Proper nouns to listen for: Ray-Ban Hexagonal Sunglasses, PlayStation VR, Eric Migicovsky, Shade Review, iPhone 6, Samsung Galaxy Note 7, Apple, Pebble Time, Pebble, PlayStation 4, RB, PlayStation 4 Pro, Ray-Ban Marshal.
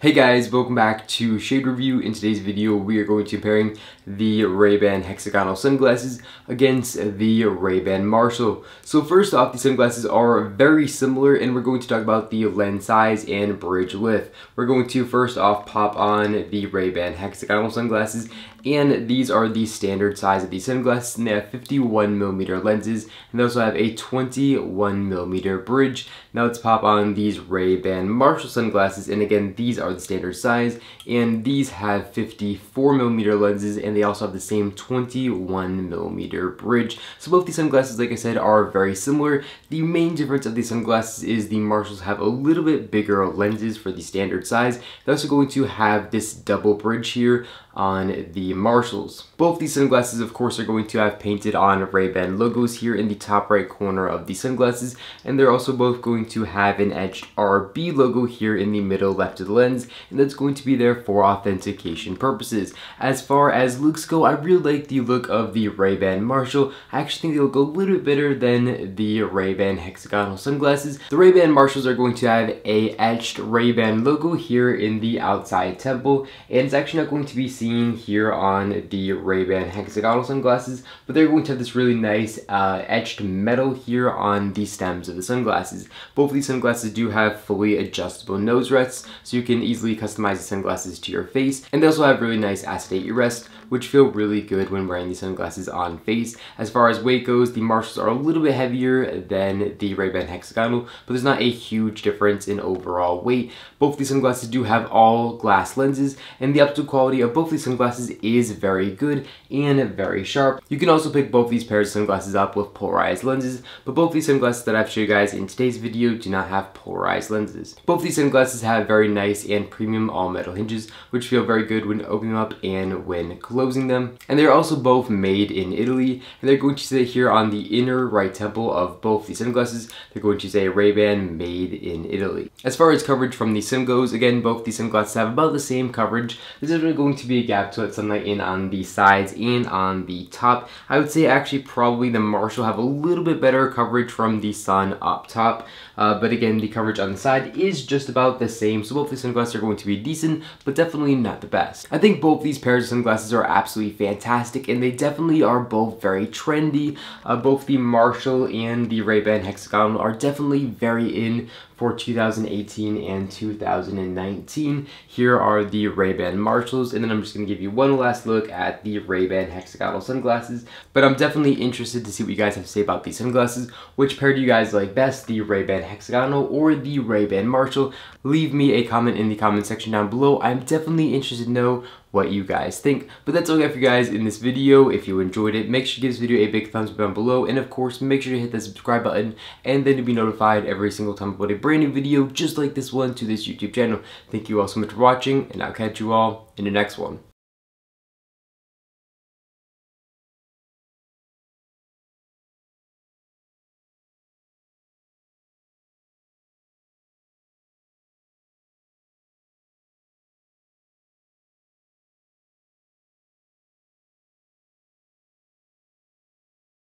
Hey guys, welcome back to Shade Review. In today's video, we are going to be comparing the Ray-Ban Hexagonal Sunglasses against the Ray-Ban Marshal. So first off, the sunglasses are very similar and we're going to talk about the lens size and bridge width. We're going to first off pop on the Ray-Ban Hexagonal Sunglasses, and these are the standard size of these sunglasses, and they have 51mm lenses, and they also have a 21mm bridge. Now let's pop on these Ray-Ban Marshal sunglasses, and again, these are the standard size, and these have 54mm lenses, and they also have the same 21mm bridge. So both these sunglasses, like I said, are very similar. The main difference of these sunglasses is the Marshals have a little bit bigger lenses for the standard size. They're also going to have this double bridge here on the Marshals. Both these sunglasses, of course, are going to have painted on Ray-Ban logos here in the top right corner of the sunglasses, and they're also both going to have an etched RB logo here in the middle left of the lens, and that's going to be there for authentication purposes. As far as looks go, I really like the look of the Ray-Ban Marshal. I actually think they look a little bit better than the Ray-Ban Hexagonal Sunglasses. The Ray-Ban Marshals are going to have a etched Ray-Ban logo here in the outside temple, and it's actually not going to be seen here on the Ray-Ban Hexagonal Sunglasses, but they're going to have this really nice etched metal here on the stems of the sunglasses. Both of these sunglasses do have fully adjustable nose rests, so you can easily customize the sunglasses to your face, and they also have really nice acetate earrests, which feel really good when wearing these sunglasses on face. As far as weight goes, the Marshals are a little bit heavier than the Ray-Ban Hexagonal, but there's not a huge difference in overall weight. Both of these sunglasses do have all glass lenses, and the optical quality of both of these sunglasses is very good and very sharp. You can also pick both of these pairs of sunglasses up with polarized lenses, but both of these sunglasses that I've shown you guys in today's video do not have polarized lenses. Both of these sunglasses have very nice and premium all-metal hinges, which feel very good when opening them up and when closing them. And they're also both made in Italy, and they're going to sit here on the inner right temple of both these sunglasses. They're going to say Ray-Ban made in Italy. As far as coverage from the sim goes, again, both these sunglasses have about the same coverage. There's definitely going to be a gap to let sunlight in on the sides and on the top. I would say actually probably the Marshal have a little bit better coverage from the sun up top, but again, the coverage on the side is just about the same, so both these sunglasses are going to be decent, but definitely not the best. I think both these pairs of sunglasses are absolutely fantastic, and they definitely are both very trendy. Both the Marshal and the Ray-Ban Hexagonal are definitely very in for 2018 and 2019. Here are the Ray-Ban Marshals, and then I'm just gonna give you one last look at the Ray-Ban Hexagonal Sunglasses, but I'm definitely interested to see what you guys have to say about these sunglasses. Which pair do you guys like best, the Ray-Ban Hexagonal or the Ray-Ban Marshal? Leave me a comment in the comment section down below. I'm definitely interested to know what you guys think. But that's all I got for you guys in this video. If you enjoyed it, make sure to give this video a big thumbs up down below, and of course make sure to hit that subscribe button, and then to be notified every single time I upload a brand new video just like this one to this YouTube channel. Thank you all so much for watching, and I'll catch you all in the next one.